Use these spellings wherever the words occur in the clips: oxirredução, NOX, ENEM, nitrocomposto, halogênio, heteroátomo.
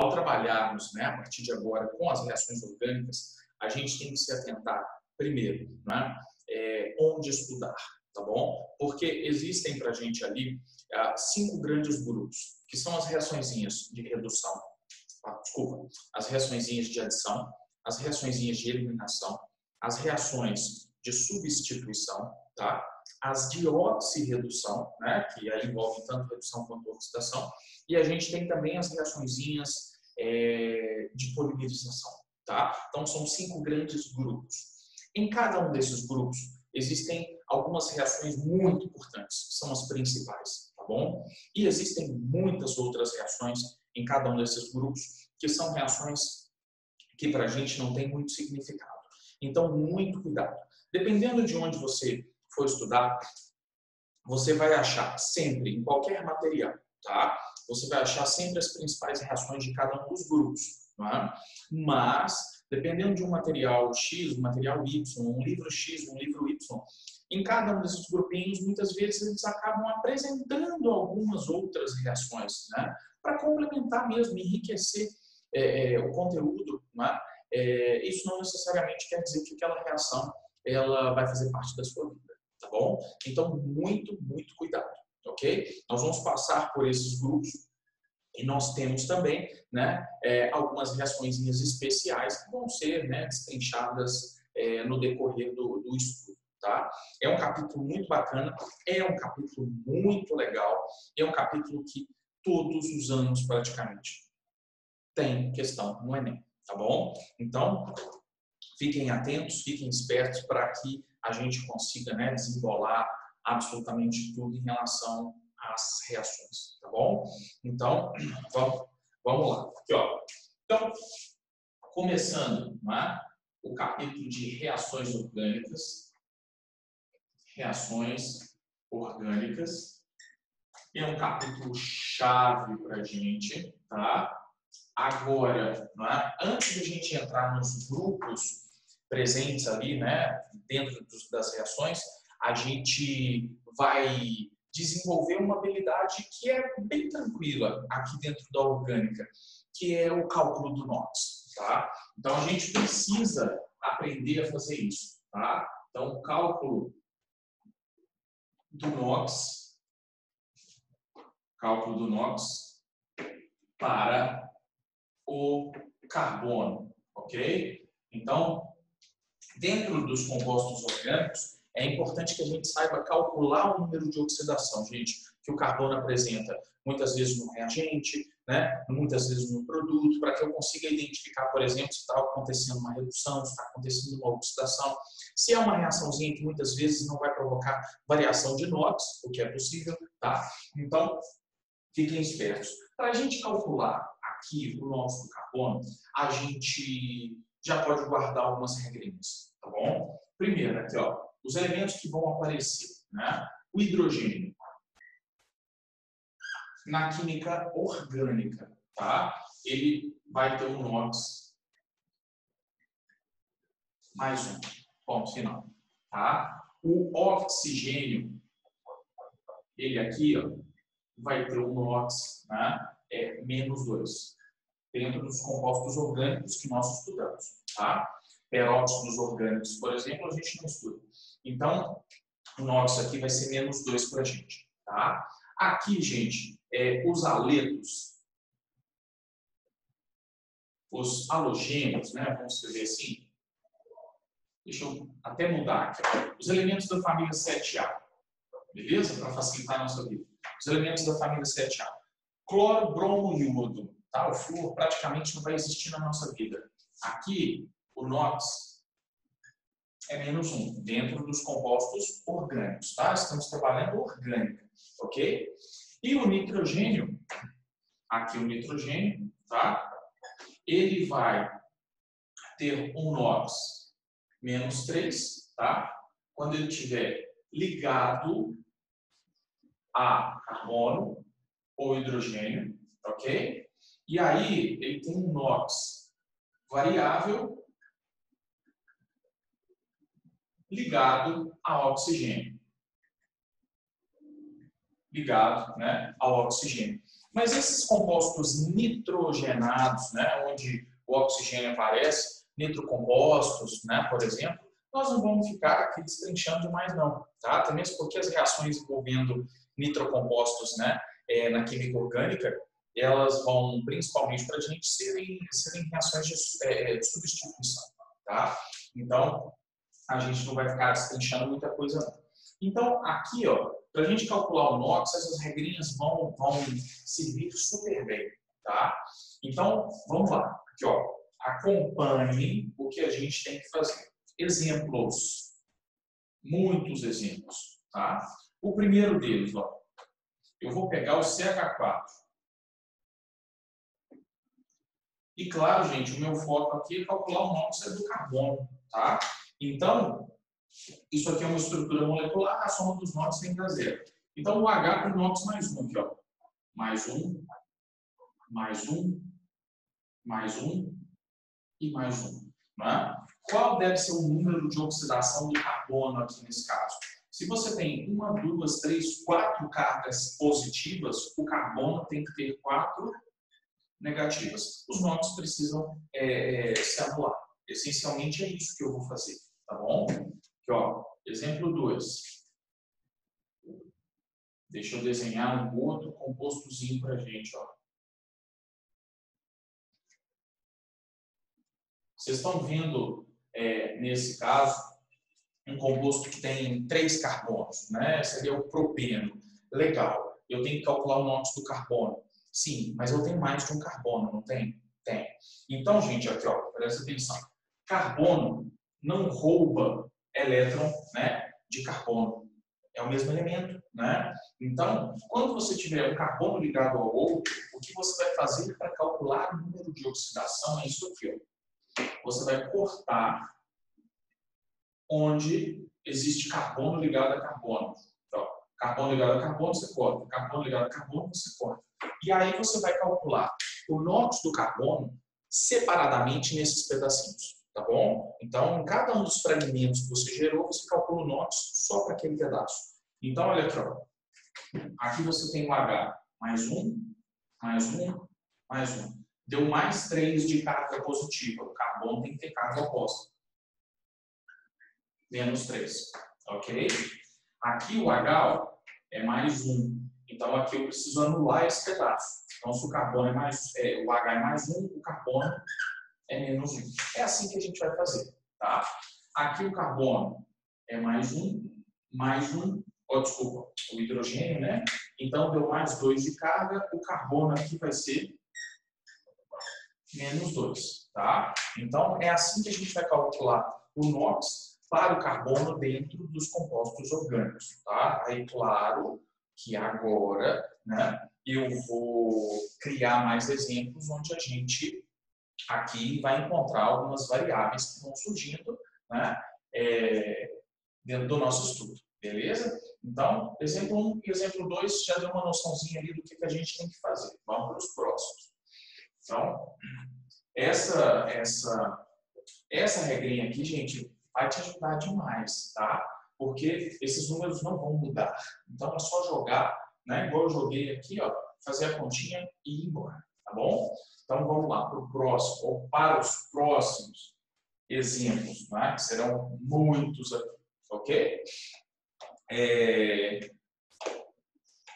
ao trabalharmos, né, a partir de agora com as reações orgânicas, a gente tem que se atentar primeiro, né, onde estudar, tá bom? Porque existem para a gente ali 5 grandes grupos, que são as reaçõezinhas de redução, as reaçõezinhas de adição, as reaçõezinhas de eliminação, as reações de substituição, tá? As de oxirredução, né, que aí envolvem tanto redução quanto oxidação, e a gente tem também as reaçõezinhas de polimerização, tá? Então são 5 grandes grupos. Em cada um desses grupos existem algumas reações muito importantes, que são as principais, tá bom? E existem muitas outras reações em cada um desses grupos, que são reações que para a gente não tem muito significado. Então, muito cuidado. Dependendo de onde você for estudar, você vai achar sempre, em qualquer material, tá? Você vai achar sempre as principais reações de cada um dos grupos, não é? Mas, dependendo de um material X, um material Y, um livro X, um livro Y, em cada um desses grupinhos, muitas vezes eles acabam apresentando algumas outras reações, né? Para complementar mesmo, enriquecer o conteúdo, né? Isso não necessariamente quer dizer que aquela reação ela vai fazer parte da sua vida, tá bom? Então, muito, muito cuidado, ok? Nós vamos passar por esses grupos e nós temos também, né, algumas reaçõezinhas especiais que vão ser, né, destrinchadas no decorrer do estudo, tá? É um capítulo muito bacana, é um capítulo muito legal, é um capítulo que todos os anos praticamente tem questão no Enem, tá bom? Então, fiquem atentos, fiquem espertos para que a gente consiga, né, desembolar absolutamente tudo em relação às reações, tá bom? Então, vamos lá. Aqui, ó. Então, começando, né, o capítulo de reações orgânicas. Reações orgânicas. É um capítulo chave para a gente, tá? Agora, né, antes de a gente entrar nos grupos presentes ali, né, dentro das reações, a gente vai desenvolver uma habilidade que é bem tranquila aqui dentro da orgânica, que é o cálculo do NOX, tá? Então, a gente precisa aprender a fazer isso, tá? Então, o cálculo do NOX... Cálculo do NOX para o carbono, ok? Então, dentro dos compostos orgânicos, é importante que a gente saiba calcular o número de oxidação, gente, que o carbono apresenta muitas vezes no reagente, né? Muitas vezes no produto, para que eu consiga identificar, por exemplo, se está acontecendo uma redução, se está acontecendo uma oxidação. Se é uma reaçãozinha que muitas vezes não vai provocar variação de NOX, o que é possível, tá? Então, fiquem espertos. Para a gente calcular aqui o nosso carbono, a gente já pode guardar algumas regrinhas, tá bom? Primeiro, aqui, ó, os elementos que vão aparecer, né? O hidrogênio. Na química orgânica, tá? Ele vai ter um NOX mais 1, ponto final, tá? O oxigênio, ele aqui, ó, vai ter um NOX, né? Menos 2, dentro dos compostos orgânicos que nós estudamos, tá? Peróxidos orgânicos, por exemplo, a gente não estuda. Então, o NOX aqui vai ser menos 2 pra gente, tá? Aqui, gente, os aletos, os halogênios, né? Vamos escrever assim. Deixa eu até mudar aqui. Os elementos da família 7A. Beleza? Para facilitar a nossa vida. Os elementos da família 7A. Cloro, bromo, iodo. Tá? O flúor praticamente não vai existir na nossa vida. Aqui, o NOX é menos 1, dentro dos compostos orgânicos. Tá? Estamos trabalhando orgânica. Ok? E o nitrogênio, aqui o nitrogênio, tá? Ele vai ter um NOX menos 3, tá? Quando ele estiver ligado a carbono ou hidrogênio, ok? E aí ele tem um NOX variável ligado a oxigênio. Ligado, né, ao oxigênio. Mas esses compostos nitrogenados, né, onde o oxigênio aparece, nitrocompostos, né, por exemplo, nós não vamos ficar aqui destrinchando demais não, tá? Também porque as reações envolvendo nitrocompostos, né, na química orgânica, elas vão principalmente para a gente serem reações de substituição, tá? Então, a gente não vai ficar destrinchando muita coisa não. Então, aqui, ó, para a gente calcular o NOX, essas regrinhas vão servir super bem, tá? Então, vamos lá. Aqui, ó, acompanhe o que a gente tem que fazer. Exemplos. Muitos exemplos, tá? O primeiro deles, ó. Eu vou pegar o CH4. E, claro, gente, o meu foco aqui é calcular o NOX do carbono, tá? Então, isso aqui é uma estrutura molecular, a soma dos NOX tem que dar zero. Então, o H para o NOX mais 1 aqui, ó. Mais 1, mais 1, mais 1 e mais 1. Né? Qual deve ser o número de oxidação do carbono aqui nesse caso? Se você tem 1, 2, 3, 4 cargas positivas, o carbono tem que ter 4 negativas. Os NOX precisam se anular. Essencialmente é isso que eu vou fazer. Tá bom? Aqui, ó, exemplo 2. Deixa eu desenhar um outro compostozinho pra gente, ó. Vocês estão vendo, nesse caso, um composto que tem 3 carbonos, né? Seria o propeno. Legal. Eu tenho que calcular o NOX do carbono. Sim, mas eu tenho mais de um carbono, não tem? Tem. Então, gente, aqui, ó, presta atenção. Carbono não rouba elétron, né, de carbono. É o mesmo elemento, né? Então, quando você tiver um carbono ligado ao outro, o que você vai fazer para calcular o número de oxidação é isso aqui, ó. Você vai cortar onde existe carbono ligado a carbono. Então, carbono ligado a carbono, você corta. Carbono ligado a carbono, você corta. E aí você vai calcular o NOX do carbono separadamente nesses pedacinhos. Tá bom? Então, em cada um dos fragmentos que você gerou, você calcula o NOX só para aquele pedaço. Então, olha aqui, ó. Aqui você tem o H, mais 1, mais 1, mais 1. Deu mais 3 de carga positiva. O carbono tem que ter carga oposta. Menos 3. Ok? Aqui o H, ó, é mais 1. Então, aqui eu preciso anular esse pedaço. Então, se o carbono é mais... o H é mais 1, o carbono... é menos 1. É assim que a gente vai fazer, tá? Aqui o carbono é mais 1, mais 1, ó, desculpa, o hidrogênio, né? Então, deu mais 2 de carga, o carbono aqui vai ser menos 2, tá? Então, é assim que a gente vai calcular o NOX para o carbono dentro dos compostos orgânicos, tá? Aí, claro que agora, né, eu vou criar mais exemplos onde a gente... aqui vai encontrar algumas variáveis que vão surgindo, né, dentro do nosso estudo, beleza? Então, exemplo 1 e exemplo 2 já deu uma noçãozinha ali do que a gente tem que fazer. Vamos para os próximos. Então, essa regrinha aqui, gente, vai te ajudar demais, tá? Porque esses números não vão mudar. Então, é só jogar, né, igual eu joguei aqui, ó, fazer a continha e ir embora. Tá bom? Então vamos lá para o próximo, ou para os próximos exemplos, né? Que serão muitos aqui, ok?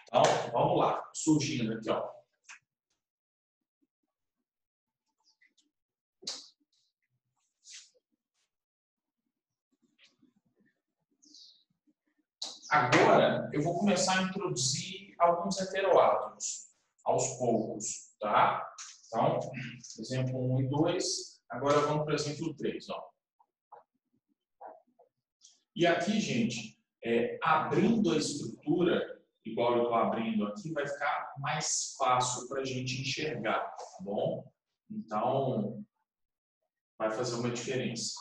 Então vamos lá, surgindo aqui, ó. Agora eu vou começar a introduzir alguns heteroátomos aos poucos. Tá? Então, exemplo 1 e 2. Agora vamos para o exemplo 3. Ó. E aqui, gente, abrindo a estrutura, igual eu estou abrindo aqui, vai ficar mais fácil para a gente enxergar, tá bom? Então, vai fazer uma diferença.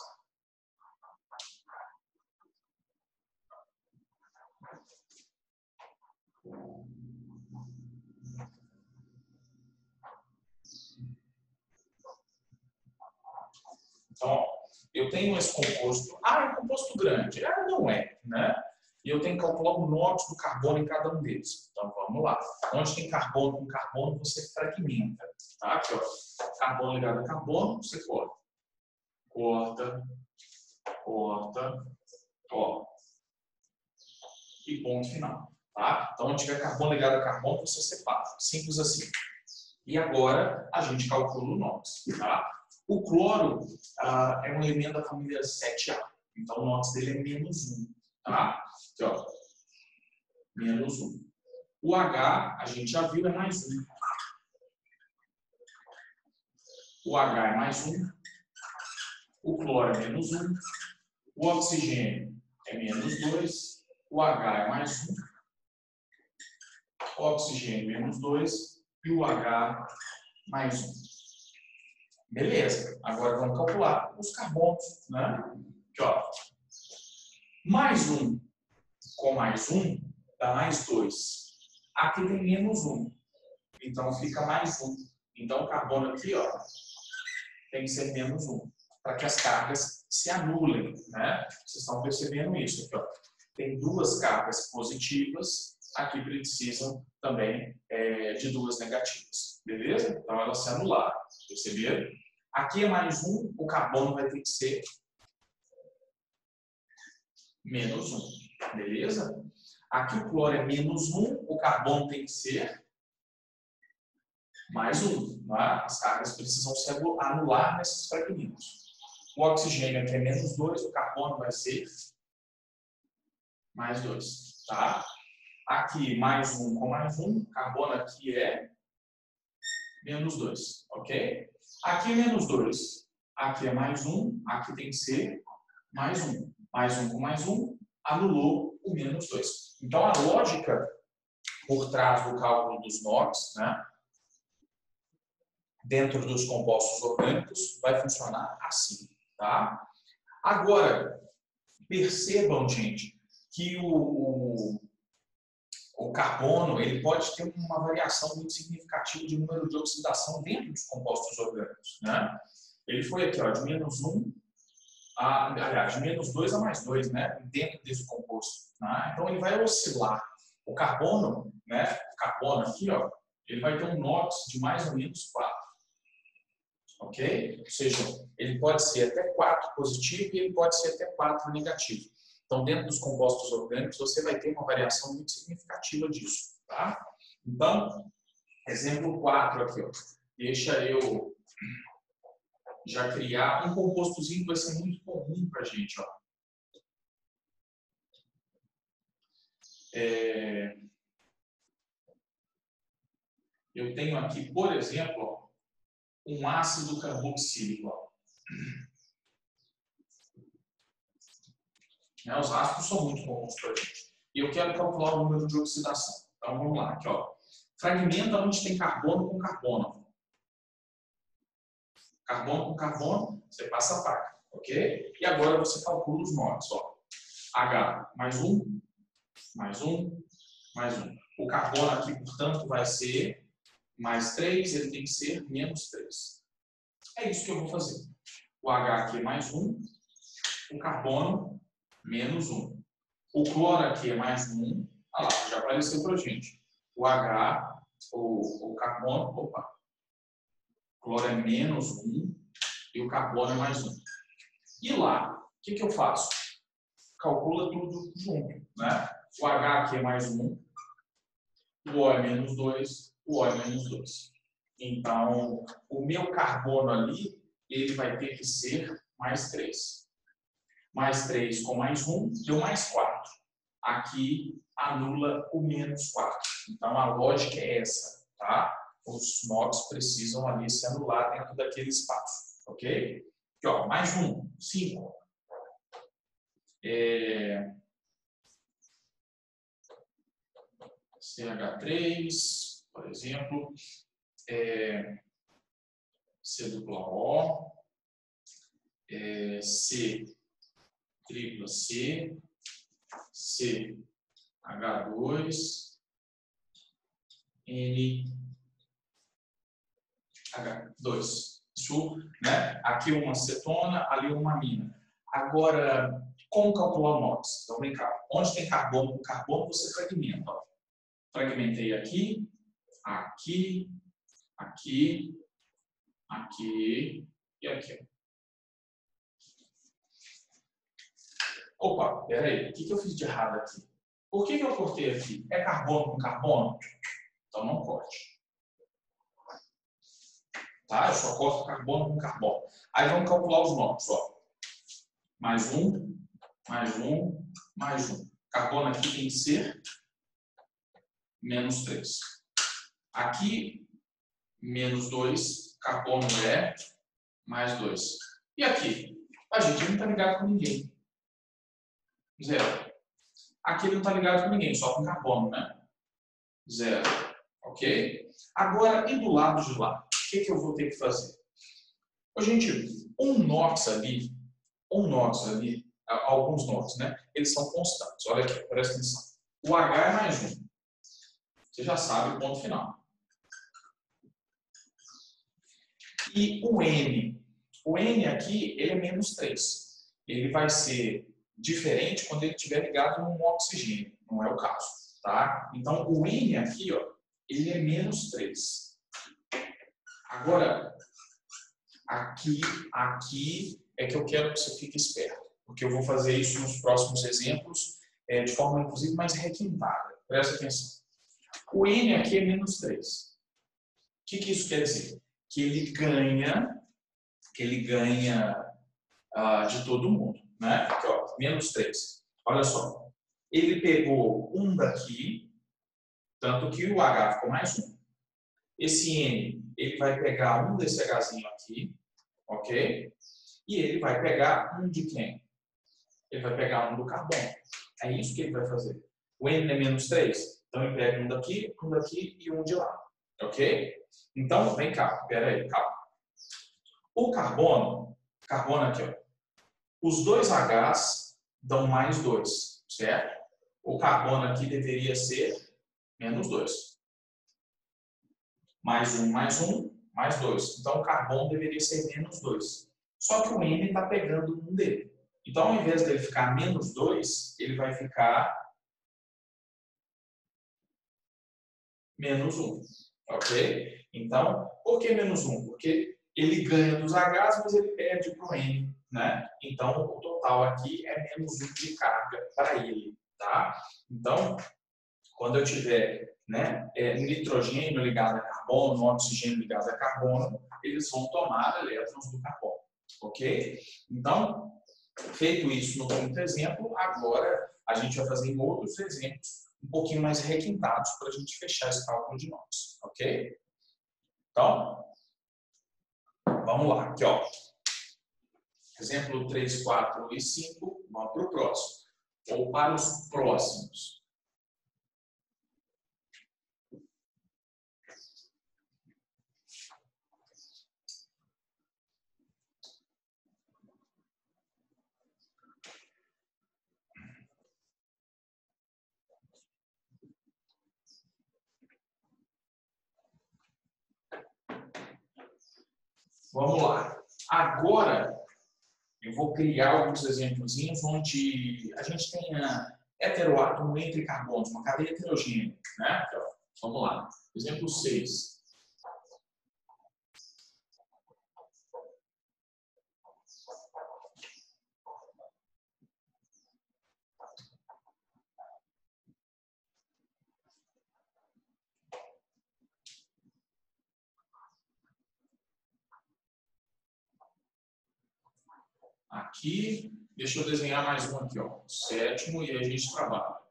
Então, eu tenho esse composto. Ah, é um composto grande. Ah, não é, né? e eu tenho que calcular o NOX do carbono em cada um deles. Então vamos lá. Onde tem carbono com carbono, você fragmenta. Tá? Aqui, ó. Carbono ligado a carbono, você corta. Corta, corta, ó. E ponto final. Tá? Então, onde tiver carbono ligado a carbono, você separa. Simples assim. E agora a gente calcula o NOX. Tá? O cloro é um elemento da família 7A. Então o NOX dele é menos 1. Tá? Aqui, ó. Menos 1. O H, a gente já viu, é mais 1. O H é mais 1. O cloro é menos 1. O oxigênio é menos 2. O H é mais 1. O oxigênio é menos 2. E o H mais 1. Beleza. Agora vamos calcular os carbonos, né? Aqui, ó. Mais 1 com mais 1 dá mais 2. Aqui tem menos 1. Então fica mais 1. Então o carbono aqui, ó, tem que ser menos 1. Para que as cargas se anulem, né? Vocês estão percebendo isso aqui, ó. Tem duas cargas positivas. Aqui precisam também de duas negativas, beleza? Então elas se anularam, perceberam? Aqui é mais 1, o carbono vai ter que ser menos 1, beleza? Aqui o cloro é menos 1, o carbono tem que ser mais 1, tá? As cargas precisam se anular nesses fragmentos. O oxigênio aqui é menos 2, o carbono vai ser mais 2, tá? Aqui, mais 1 com mais 1. Carbono aqui é menos 2, ok? Aqui é menos 2. Aqui é mais 1. Aqui tem que ser mais 1. Mais 1 com mais 1 anulou o menos 2. Então, a lógica por trás do cálculo dos NOX, né, dentro dos compostos orgânicos, vai funcionar assim, tá? Agora, percebam, gente, que o carbono, ele pode ter uma variação muito significativa de número de oxidação dentro dos compostos orgânicos, né? Ele foi aqui, ó, de menos 1 a, aliás, de menos 2 a mais 2, né? Dentro desse composto, né? Então ele vai oscilar. O carbono, né? O carbono aqui, ó, ele vai ter um NOX de mais ou menos 4. Ok? Ou seja, ele pode ser até 4 positivo e ele pode ser até 4 negativo. Então, dentro dos compostos orgânicos, você vai ter uma variação muito significativa disso, tá? Então, exemplo 4 aqui, ó. Deixa eu já criar um compostozinho que vai ser muito comum pra gente, ó. Eu tenho aqui, por exemplo, ó, um ácido carboxílico, ó. Né, os ácidos são muito comuns para a gente. E eu quero calcular o número de oxidação. Então vamos lá, aqui, ó. Fragmenta onde tem carbono com carbono. Carbono com carbono, você passa a faca, ok? E agora você calcula os NOX, ó. H mais 1, mais 1, mais 1. O carbono aqui, portanto, vai ser mais 3, ele tem que ser menos 3. É isso que eu vou fazer. O H aqui é mais 1, o carbono menos 1. O cloro aqui é mais 1. Ah lá, já apareceu pra gente. O H, o carbono, opa. O cloro é menos 1 e o carbono é mais 1. E lá, o que que eu faço? Calcula tudo junto, né? O H aqui é mais 1. O O é menos 2. O O é menos 2. Então, o meu carbono ali, ele vai ter que ser mais 3. Mais 3 com mais 1, deu mais 4. Aqui anula o menos 4. Então a lógica é essa, tá? Os NOX precisam ali se anular dentro daquele espaço, ok? Aqui, ó, mais 1, 5. CH3, por exemplo. C2O. C3C, CH2, NH2. Isso, né? Aqui uma acetona, ali uma amina. Agora, como calcular o NOX? Então vem cá, onde tem carbono com carbono você fragmenta. Ó. Fragmentei aqui, aqui, aqui, aqui e aqui. Opa, peraí, o que eu fiz de errado aqui? Por que eu cortei aqui? É carbono com carbono? Então não corte. Tá? Eu só corto carbono com carbono. Aí vamos calcular os NOX, ó. Mais um, mais um, mais um. Carbono aqui tem que ser menos 3. Aqui, menos 2. Carbono é mais 2. E aqui? A gente não está ligado com ninguém. Zero. Aqui ele não está ligado com ninguém, só com carbono, né? Zero. Ok? Agora, e do lado de lá? O que eu vou ter que fazer? Ô, gente, um NOX ali, alguns NOX, né? Eles são constantes. Olha aqui, presta atenção. O H é mais 1. Você já sabe o ponto final. E o N. O N aqui, ele é menos 3. Ele vai ser diferente quando ele estiver ligado no oxigênio. Não é o caso, tá? Então, o N aqui, ó, ele é menos 3. Agora, aqui... é que eu quero que você fique esperto, porque eu vou fazer isso nos próximos exemplos, de forma, inclusive, mais requintada. Presta atenção. O N aqui é menos 3. O que isso quer dizer? Que ele ganha de todo mundo, né? Aqui, ó, menos 3. Olha só. Ele pegou um daqui, tanto que o H ficou mais 1. Esse N, ele vai pegar um desse Hzinho aqui, ok? E ele vai pegar um de quem? Ele vai pegar um do carbono. É isso que ele vai fazer. O N é menos 3. Então, ele pega um daqui e um de lá. Ok? Então, vem cá. Pera aí, calma. O carbono aqui, ó. Os dois H's dão mais 2, certo? O carbono aqui deveria ser menos 2. Mais 1, mais 1, mais 2. Então, o carbono deveria ser menos 2. Só que o N está pegando um dele. Então, ao invés dele ficar menos 2, ele vai ficar menos 1. Ok? Então, por que menos 1? Porque ele ganha dos H's, mas ele perde para o N. Né? Então, o total aqui é menos 1 de carga para ele. Tá? Então, quando eu tiver, né, nitrogênio ligado a carbono, oxigênio ligado a carbono, eles vão tomar elétrons do carbono. Ok? Então, feito isso no quinto exemplo, agora a gente vai fazer em outros exemplos um pouquinho mais requintados para a gente fechar esse cálculo de NOX. Ok? Então, vamos lá. Aqui, ó. Exemplo 3, 4 e 5, vamos para o próximo. Ou para os próximos. Vamos lá. Agora, eu vou criar alguns exemplozinhos onde a gente tenha heteroátomo entre carbonos, uma cadeia heterogênea, né? Então, vamos lá. Exemplo 6. Aqui, deixa eu desenhar mais um aqui, ó, sétimo, e aí a gente trabalha.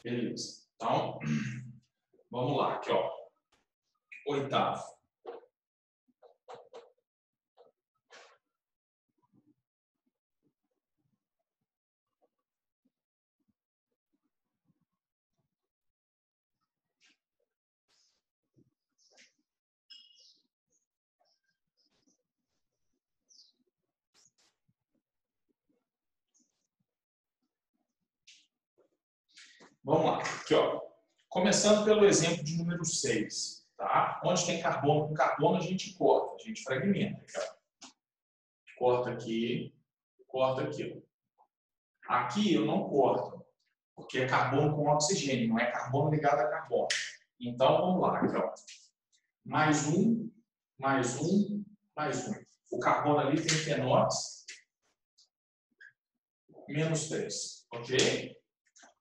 Beleza. Então, vamos lá. Aqui, ó. 8º. Vamos lá. Aqui, ó. Começando pelo exemplo de número 6. Tá? Onde tem carbono com carbono, a gente corta, a gente fragmenta. Aqui, ó. Corta aqui, corta aqui. Ó. Aqui eu não corto, porque é carbono com oxigênio, não é carbono ligado a carbono. Então, vamos lá. Aqui, ó. Mais um, mais um, mais um. O carbono ali tem que é NOX. Menos 3, ok?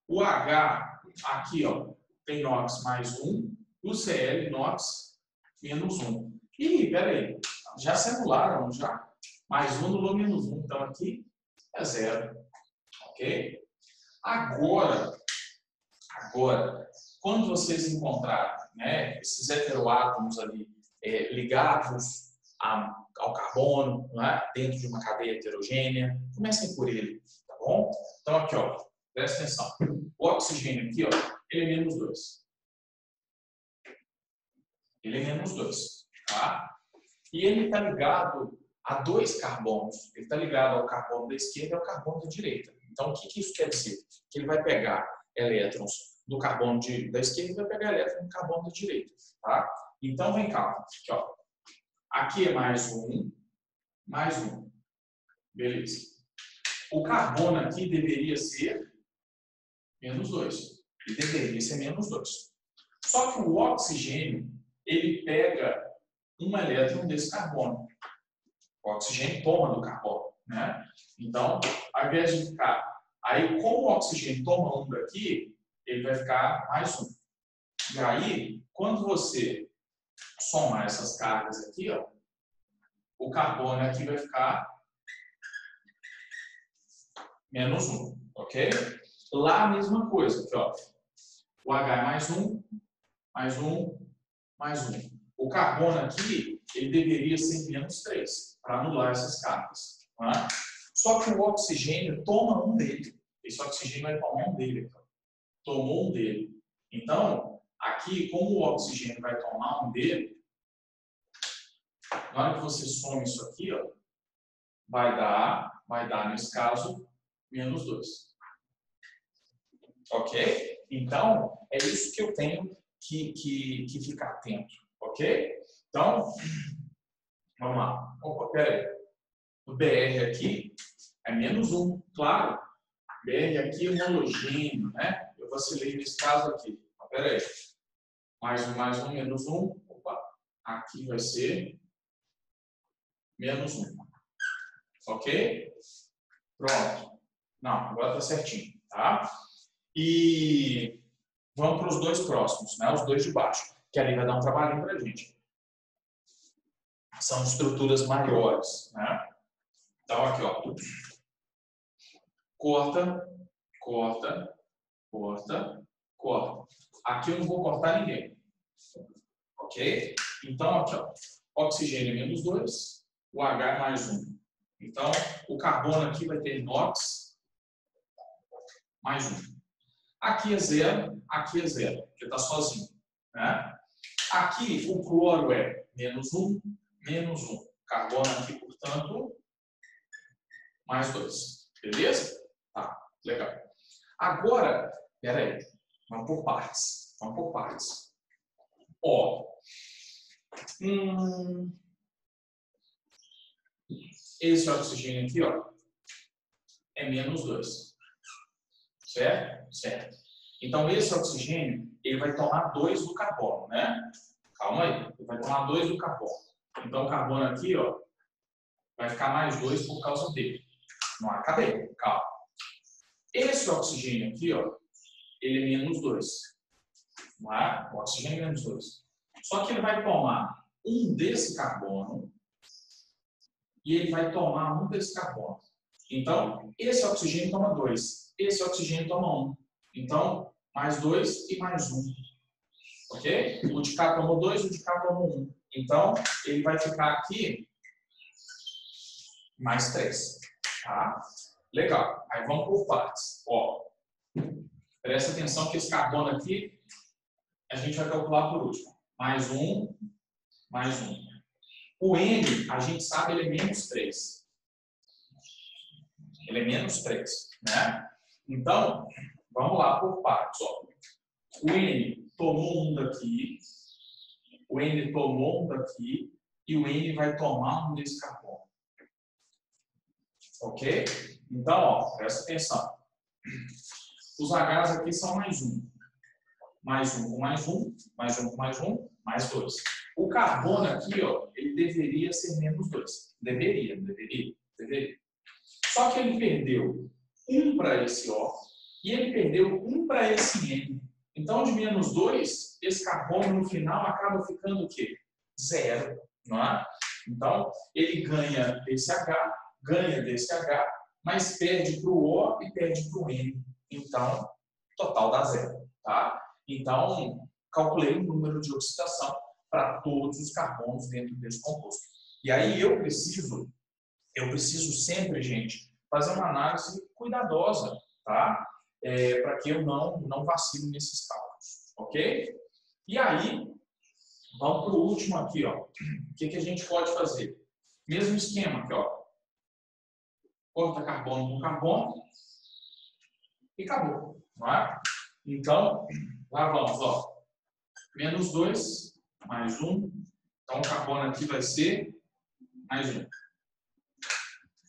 O H aqui, ó, tem NOX mais 1. O Cl, NOX menos 1. Ih, peraí. Já se anularam, já. Mais 1 anulou menos 1. Então aqui é 0. Ok? Agora, quando vocês encontrarem, né, esses heteroátomos ali ligados ao carbono, né, dentro de uma cadeia heterogênea, comecem por ele. Tá bom? Então aqui, ó. Presta atenção. O oxigênio aqui, ó, ele é menos 2. Ele é menos 2, tá? E ele está ligado a dois carbonos. Ele está ligado ao carbono da esquerda e ao carbono da direita. Então, o que, que isso quer dizer? Que ele vai pegar elétrons do carbono da esquerda e vai pegar elétrons do carbono da direita, tá? Então, vem cá. Aqui, ó. Aqui é mais um, mais um. Beleza. O carbono aqui deveria ser menos 2. Ele deveria ser menos 2. Só que o oxigênio, ele pega um elétron desse carbono. O oxigênio toma do carbono, né? Então, ao invés de ficar... Aí, como o oxigênio toma um daqui, ele vai ficar mais um. E aí, quando você somar essas cargas aqui, ó, o carbono aqui vai ficar menos 1, ok? Lá a mesma coisa, aqui, ó. O H é mais 1, mais 1, mais 1. O carbono aqui, ele deveria ser menos 3, para anular essas cargas. Não é? Só que o oxigênio toma um dele. Esse oxigênio vai tomar um dele. Ó. Tomou um dele. Então, aqui, como o oxigênio vai tomar um dele, na hora que você soma isso aqui, ó, vai dar, nesse caso, menos 2. Ok? Então, é isso que eu tenho que ficar atento. Ok? Então, vamos lá. Opa, peraí. O BR aqui é menos 1, claro. BR aqui é um homogêneo, né? Eu vacilei nesse caso aqui. Peraí. Mais um, menos 1. Opa. Aqui vai ser menos 1. Ok? Pronto. Não, agora está certinho, tá? E vamos para os dois próximos, né? Os dois de baixo, que ali vai dar um trabalhinho para a gente. São estruturas maiores, né? Então, aqui, ó. Corta, corta, corta, corta. Aqui eu não vou cortar ninguém, ok? Então, aqui, ó. Oxigênio é menos 2, o H é mais 1. Então, o carbono aqui vai ter NOX. Mais um. Aqui é 0, aqui é 0, porque está sozinho. Né? Aqui o cloro é menos 1, menos 1. Carbono aqui, portanto, mais 2. Beleza? Tá, legal. Agora, peraí, vamos por partes. Vamos por partes. Ó. Esse oxigênio aqui, ó, é menos 2. Certo? Certo. Então, esse oxigênio, ele vai tomar 2 do carbono, né? Calma aí. Ele vai tomar 2 do carbono. Então, o carbono aqui, ó, vai ficar mais 2 por causa dele. Não acabei. Calma. Esse oxigênio aqui, ó, ele é menos 2. Não é? O oxigênio é menos 2. Só que ele vai tomar um desse carbono e ele vai tomar um desse carbono. Então, esse oxigênio toma 2. Esse oxigênio toma 1. Então, mais 2 e mais 1. Ok? O de cá tomou 2, o de cá tomou 1. Então, ele vai ficar aqui mais 3. Tá? Legal. Aí vamos por partes. Ó. Presta atenção que esse carbono aqui a gente vai calcular por último. Mais 1, mais 1. O N, a gente sabe, ele é menos 3. Ele é menos 3, né? Então, Vamos lá, por partes. Ó. O N tomou um daqui, o N tomou um daqui e o N vai tomar um desse carbono. Ok? Então, ó, presta atenção. Os H's aqui são mais um. Mais um com mais um, mais um com mais um, mais dois. O carbono aqui, ó, ele deveria ser menos dois. Deveria. Só que ele perdeu um para esse O e ele perdeu um para esse N. Então, de menos dois, esse carbono no final acaba ficando o quê? Zero, não é? Então, ele ganha esse H, ganha desse H, mas perde para o O e perde para o N. Então, total dá zero, tá? Então, calculei o número de oxidação para todos os carbonos dentro desse composto. E aí eu preciso sempre, gente, fazer uma análise cuidadosa, tá? Para que eu não vacile nesses cálculos, ok? E aí, vamos para o último aqui, ó. O que, que a gente pode fazer? Mesmo esquema aqui, ó. Corta carbono com carbono e acabou, não é? Então, lá vamos, ó. Menos 2, mais 1. Então, o carbono aqui vai ser mais 1.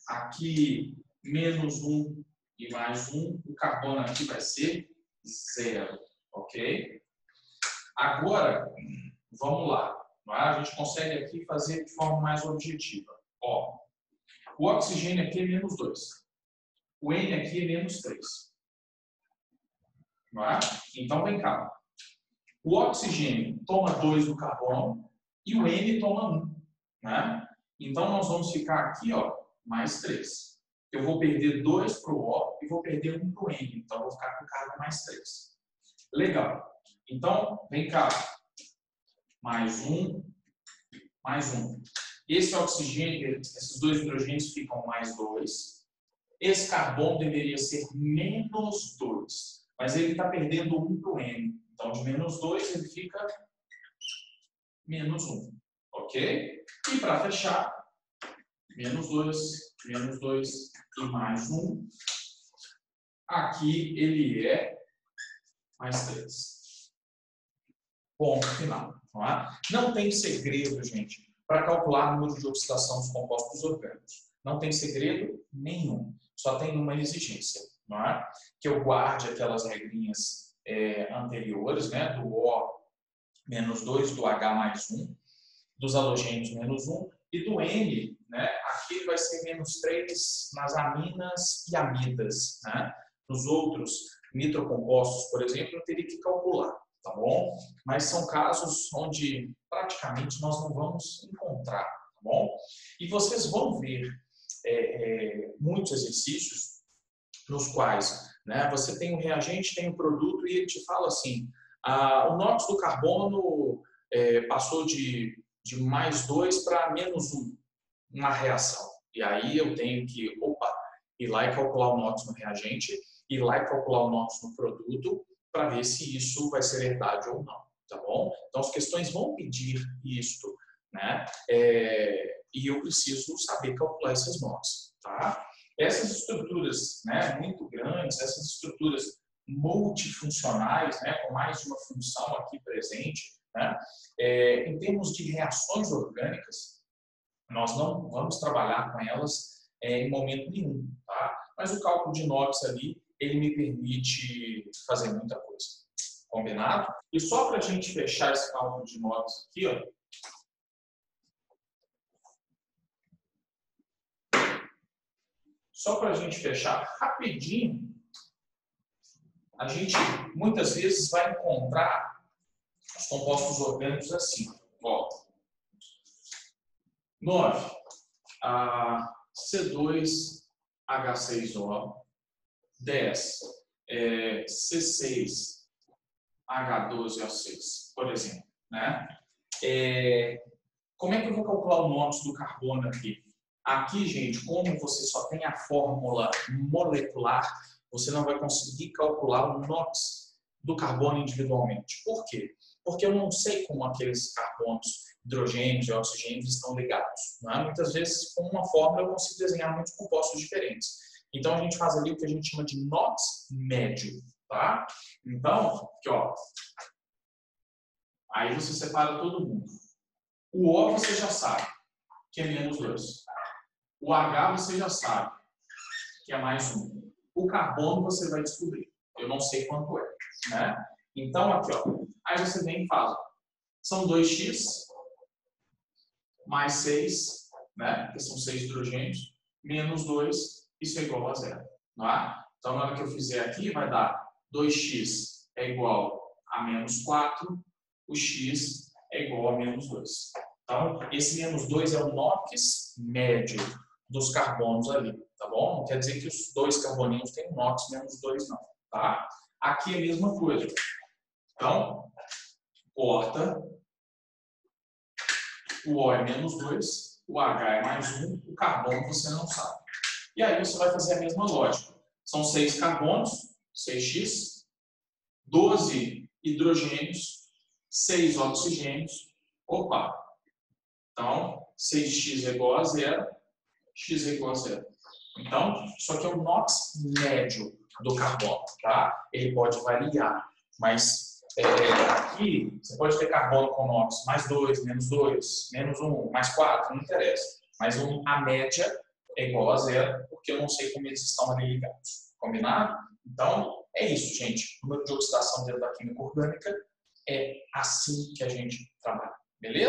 Aqui, menos 1 e mais 1. O carbono aqui vai ser 0, ok? Agora, vamos lá. Não é? A gente consegue aqui fazer de forma mais objetiva. Ó, o oxigênio aqui é menos 2. O N aqui é menos 3. É? Então, vem cá. O oxigênio toma 2 do carbono e o N toma 1. Né? Então, nós vamos ficar aqui, ó, mais 3. Eu vou perder 2 para o O e vou perder 1 para o N. Então, vou ficar com carga mais 3. Legal. Então, vem cá. Mais 1, mais 1. Esse oxigênio, esses dois hidrogênios ficam mais 2. Esse carbono deveria ser menos 2. Mas ele está perdendo 1 para o N. Então, de menos 2, ele fica menos 1. Ok? E para fechar, menos 2 e mais 1. Aqui ele é mais 3. Ponto final. Não é? Não tem segredo, gente, para calcular o número de oxidação dos compostos orgânicos. Não tem segredo nenhum. Só tem uma exigência. Não é? Que eu guarde aquelas regrinhas anteriores, né? Do O menos 2, do H mais 1, dos halogênios menos 1 e do N, né? Aqui vai ser menos 3 nas aminas e amidas, né? Nos outros nitrocompostos, por exemplo, eu teria que calcular, tá bom? Mas são casos onde praticamente nós não vamos encontrar, tá bom? E vocês vão ver muitos exercícios nos quais, né, você tem um reagente, tem um produto e ele te fala assim, o NOX do carbono passou de mais 2 para menos 1 na reação. E aí eu tenho que, ir lá e calcular o NOX no reagente, ir lá e calcular o NOX no produto para ver se isso vai ser verdade ou não, tá bom? Então as questões vão pedir isto, né? E eu preciso saber calcular esses NOX, tá? Essas estruturas, né, muito grandes, essas estruturas multifuncionais, né, com mais de uma função aqui presente, né, em termos de reações orgânicas, nós não vamos trabalhar com elas em momento nenhum, tá? Mas o cálculo de NOX ali, ele me permite fazer muita coisa, combinado? E só para a gente fechar esse cálculo de NOX aqui, ó, só para a gente fechar rapidinho, a gente muitas vezes vai encontrar os compostos orgânicos assim. Ó, 9, C2H6O, 10, C6H12O6, por exemplo. Né? Como é que eu vou calcular o NOX do carbono aqui? Aqui, gente, como você só tem a fórmula molecular, você não vai conseguir calcular o NOX do carbono individualmente. Por quê? Porque eu não sei como aqueles carbonos, hidrogênios e oxigênios estão ligados. Não é? Muitas vezes, com uma fórmula, eu consigo desenhar muitos compostos diferentes. Então, a gente faz ali o que a gente chama de NOX médio. tá? Então, aqui, ó. Aí você separa todo mundo. O O você já sabe, que é menos 2. O H você já sabe, que é mais 1. O carbono você vai descobrir. Eu não sei quanto é, né? Então, aqui, ó. Aí você vem e fala. São 2x mais 6, né? Porque são 6 hidrogênios, menos 2, isso é igual a 0. Não é? Então, na hora que eu fizer aqui, vai dar 2x é igual a menos 4, o x é igual a menos 2. Então, esse menos 2 é o NOX médio dos carbonos ali, tá bom? Não quer dizer que os dois carboninhos têm um NOX menos 2, não, tá? Aqui é a mesma coisa. Então, corta. O O é menos 2, o H é mais 1, o carbono você não sabe. E aí você vai fazer a mesma lógica. São 6 carbonos, 6x, 12 hidrogênios, 6 oxigênios, opa! Então, 6x é igual a 0, x é igual a 0. Então, isso aqui é o NOX médio do carbono, tá? Ele pode variar, mas aqui você pode ter carbono com NOX mais 2, menos 1, mais 4, não interessa. Mas a média é igual a 0, porque eu não sei como eles estão ali ligados. Combinado? Então, é isso, gente. O número de oxidação dentro da química orgânica é assim que a gente trabalha. Beleza?